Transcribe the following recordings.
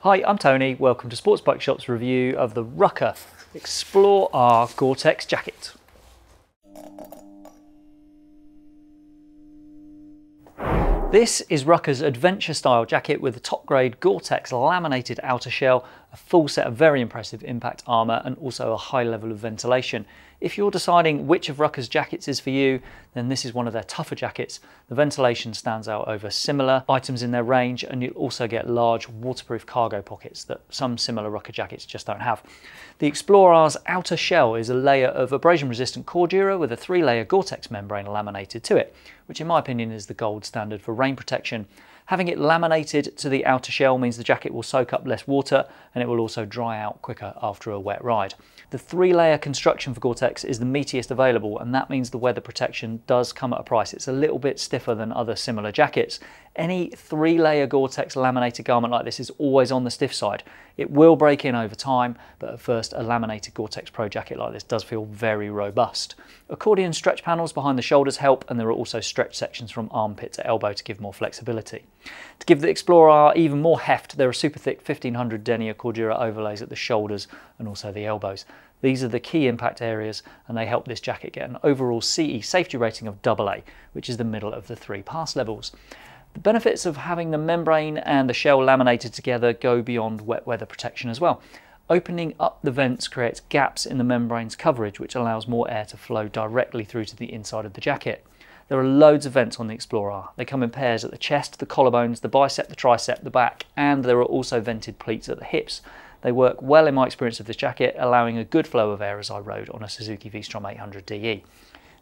Hi, I'm Tony. Welcome to Sports Bike Shop's review of the Rukka Explore-R Gore-Tex jacket. This is Rukka's adventure style jacket with a top grade Gore-Tex laminated outer shell, a full set of very impressive impact armour and also a high level of ventilation. If you're deciding which of Rukka's jackets is for you, then this is one of their tougher jackets. The ventilation stands out over similar items in their range, and you'll also get large waterproof cargo pockets that some similar Rukka jackets just don't have. The Explore-R's outer shell is a layer of abrasion resistant Cordura with a 3-layer Gore-Tex membrane laminated to it, which in my opinion is the gold standard for rain protection. Having it laminated to the outer shell means the jacket will soak up less water and it will also dry out quicker after a wet ride. The 3-layer construction for Gore-Tex is the meatiest available, and that means the weather protection does come at a price. It's a little bit stiffer than other similar jackets. Any 3-layer Gore-Tex laminated garment like this is always on the stiff side. It will break in over time, but at first a laminated Gore-Tex Pro jacket like this does feel very robust. Accordion stretch panels behind the shoulders help, and there are also stretch sections from armpit to elbow to give more flexibility. To give the Explore-R even more heft, there are super thick 1500DE Cordura overlays at the shoulders and also the elbows. These are the key impact areas, and they help this jacket get an overall CE safety rating of AA, which is the middle of the 3 pass levels. The benefits of having the membrane and the shell laminated together go beyond wet weather protection as well. Opening up the vents creates gaps in the membrane's coverage, which allows more air to flow directly through to the inside of the jacket. There are loads of vents on the Explore-R. They come in pairs at the chest, the collarbones, the bicep, the tricep, the back, and there are also vented pleats at the hips. They work well in my experience of this jacket, allowing a good flow of air as I rode on a Suzuki V-Strom 800DE.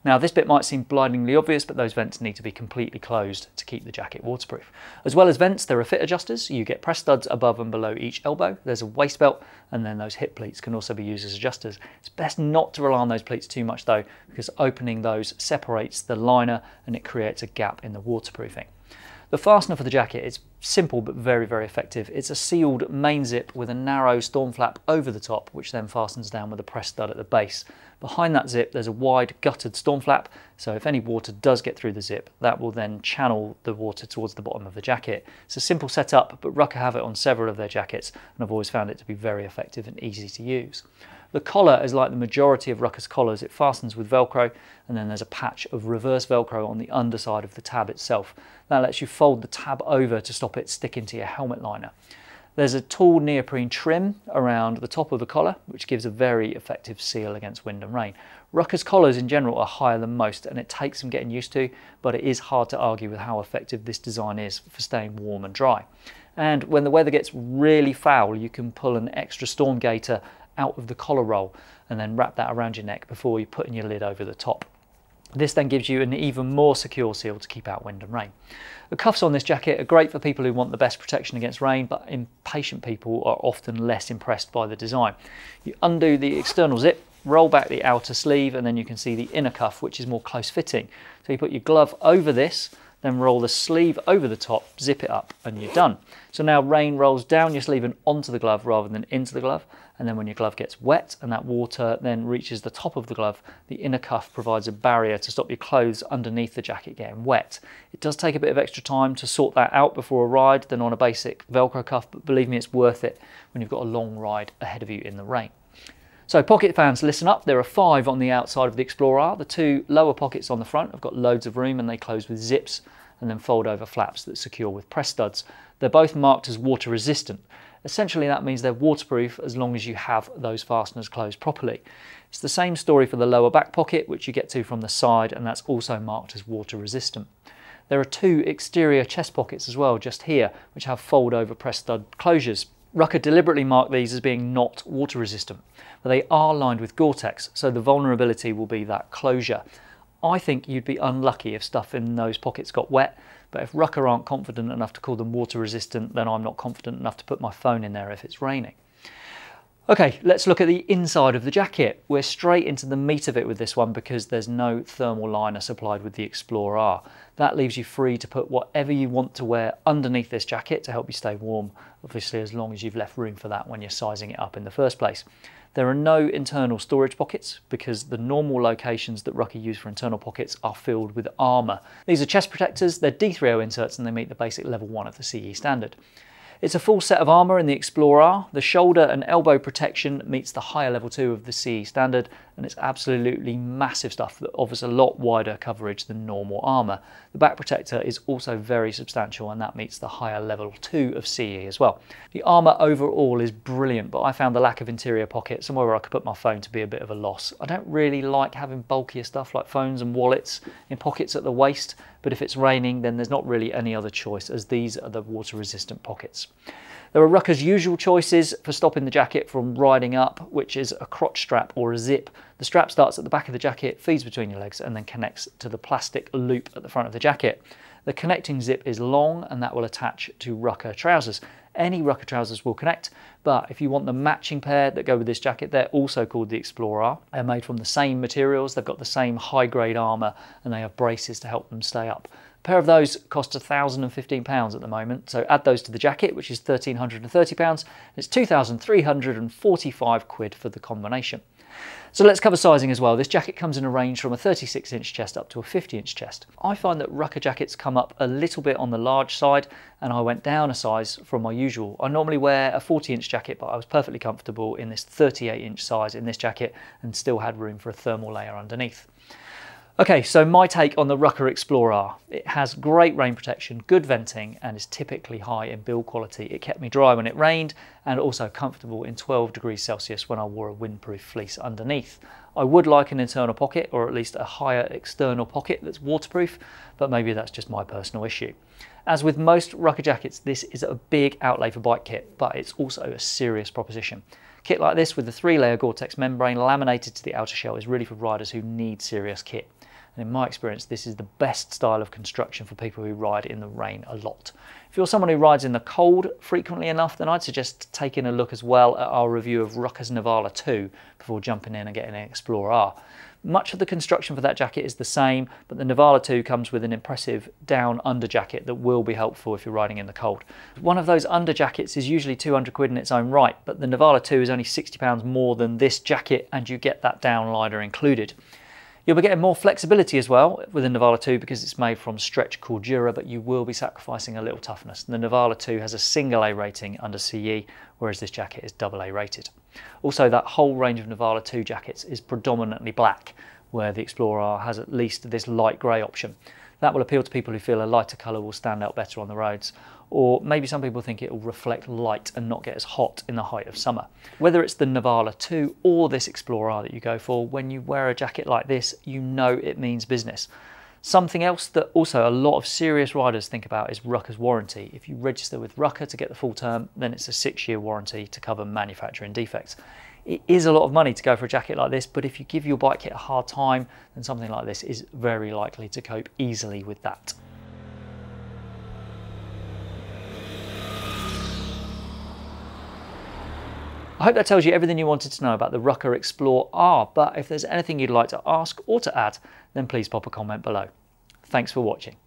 Now, this bit might seem blindingly obvious, but those vents need to be completely closed to keep the jacket waterproof. As well as vents, there are fit adjusters. You get press studs above and below each elbow. There's a waist belt, and then those hip pleats can also be used as adjusters. It's best not to rely on those pleats too much though, because opening those separates the liner and it creates a gap in the waterproofing. The fastener for the jacket is simple but very, very effective. It's a sealed main zip with a narrow storm flap over the top, which then fastens down with a press stud at the base. Behind that zip, there's a wide gutted storm flap, so if any water does get through the zip, that will then channel the water towards the bottom of the jacket. It's a simple setup, but Rukka have it on several of their jackets, and I've always found it to be very effective and easy to use. The collar is like the majority of Rukka's collars. It fastens with Velcro, and then there's a patch of reverse Velcro on the underside of the tab itself. That lets you fold the tab over to stop it sticking to your helmet liner. There's a tall neoprene trim around the top of the collar, which gives a very effective seal against wind and rain. Rukka's collars in general are higher than most, and it takes some getting used to, but it is hard to argue with how effective this design is for staying warm and dry. And when the weather gets really foul, you can pull an extra storm gaiter out of the collar roll and then wrap that around your neck before you're putting your lid over the top. This then gives you an even more secure seal to keep out wind and rain. The cuffs on this jacket are great for people who want the best protection against rain, but impatient people are often less impressed by the design. You undo the external zip, roll back the outer sleeve, and then you can see the inner cuff, which is more close fitting. So you put your glove over this, then roll the sleeve over the top, zip it up, and you're done. So now rain rolls down your sleeve and onto the glove rather than into the glove. And then when your glove gets wet and that water then reaches the top of the glove, the inner cuff provides a barrier to stop your clothes underneath the jacket getting wet. It does take a bit of extra time to sort that out before a ride than on a basic Velcro cuff, but believe me, it's worth it when you've got a long ride ahead of you in the rain. So pocket fans, listen up. There are 5 on the outside of the Explore-R. The 2 lower pockets on the front have got loads of room, and they close with zips and then fold over flaps that secure with press studs. They're both marked as water resistant. Essentially, that means they're waterproof as long as you have those fasteners closed properly. It's the same story for the lower back pocket, which you get to from the side, and that's also marked as water resistant. There are 2 exterior chest pockets as well, just here, which have fold over press stud closures. Rukka deliberately marked these as being not water resistant, but they are lined with Gore-Tex, so the vulnerability will be that closure. I think you'd be unlucky if stuff in those pockets got wet, but if Rukka aren't confident enough to call them water resistant, then I'm not confident enough to put my phone in there if it's raining. Okay, let's look at the inside of the jacket. We're straight into the meat of it with this one because there's no thermal liner supplied with the Explore-R. That leaves you free to put whatever you want to wear underneath this jacket to help you stay warm, obviously as long as you've left room for that when you're sizing it up in the first place. There are no internal storage pockets because the normal locations that Rukka use for internal pockets are filled with armour. These are chest protectors, they're D3O inserts, and they meet the basic level 1 of the CE standard. It's a full set of armour in the Explore-R. The shoulder and elbow protection meets the higher level 2 of the CE standard, and it's absolutely massive stuff that offers a lot wider coverage than normal armour. The back protector is also very substantial, and that meets the higher level 2 of CE as well. The armour overall is brilliant, but I found the lack of interior pocket somewhere where I could put my phone to be a bit of a loss. I don't really like having bulkier stuff like phones and wallets in pockets at the waist, but if it's raining then there's not really any other choice, as these are the water resistant pockets. There are Rukka's usual choices for stopping the jacket from riding up, which is a crotch strap or a zip. The strap starts at the back of the jacket, feeds between your legs, and then connects to the plastic loop at the front of the jacket. The connecting zip is long, and that will attach to Rukka trousers. Any Rukka trousers will connect, but if you want the matching pair that go with this jacket, they're also called the Explore-R. They're made from the same materials, they've got the same high-grade armour, and they have braces to help them stay up. A pair of those costs £1,015 at the moment, so add those to the jacket, which is £1,330, it's £2,345 for the combination. So let's cover sizing as well. This jacket comes in a range from a 36-inch chest up to a 50-inch chest. I find that Rukka jackets come up a little bit on the large side, and I went down a size from my usual. I normally wear a 40-inch jacket, but I was perfectly comfortable in this 38-inch size in this jacket and still had room for a thermal layer underneath. Okay, so my take on the Rukka Explore-R. It has great rain protection, good venting, and is typically high in build quality. It kept me dry when it rained, and also comfortable in 12 degrees Celsius when I wore a windproof fleece underneath. I would like an internal pocket, or at least a higher external pocket that's waterproof, but maybe that's just my personal issue. As with most Rukka jackets, this is a big outlay for bike kit, but it's also a serious proposition. Kit like this with the 3-layer Gore-Tex membrane laminated to the outer shell is really for riders who need serious kit. And in my experience, this is the best style of construction for people who ride in the rain a lot. If you're someone who rides in the cold frequently enough, then I'd suggest taking a look as well at our review of Rukka's Nivala 2 before jumping in and getting an Explore-R. Much of the construction for that jacket is the same, but the Nivala 2 comes with an impressive down under jacket that will be helpful if you're riding in the cold. One of those under jackets is usually £200 in its own right, but the Nivala 2 is only £60 more than this jacket, and you get that down lighter included. You'll be getting more flexibility as well with the Nivala 2 because it's made from stretch Cordura, but you will be sacrificing a little toughness. The Nivala 2 has a single-A rating under CE, whereas this jacket is AA rated. Also, that whole range of Nivala 2 jackets is predominantly black, where the Explore-R has at least this light grey option. That will appeal to people who feel a lighter colour will stand out better on the roads. Or maybe some people think it will reflect light and not get as hot in the height of summer. Whether it's the Nivala 2 or this Explore-R that you go for, when you wear a jacket like this, you know it means business. Something else that also a lot of serious riders think about is Rukka's warranty. If you register with Rukka to get the full term, then it's a 6-year warranty to cover manufacturing defects. It is a lot of money to go for a jacket like this, but if you give your bike kit a hard time, then something like this is very likely to cope easily with that. I hope that tells you everything you wanted to know about the Rukka Explore-R, but if there's anything you'd like to ask or to add, then please pop a comment below. Thanks for watching.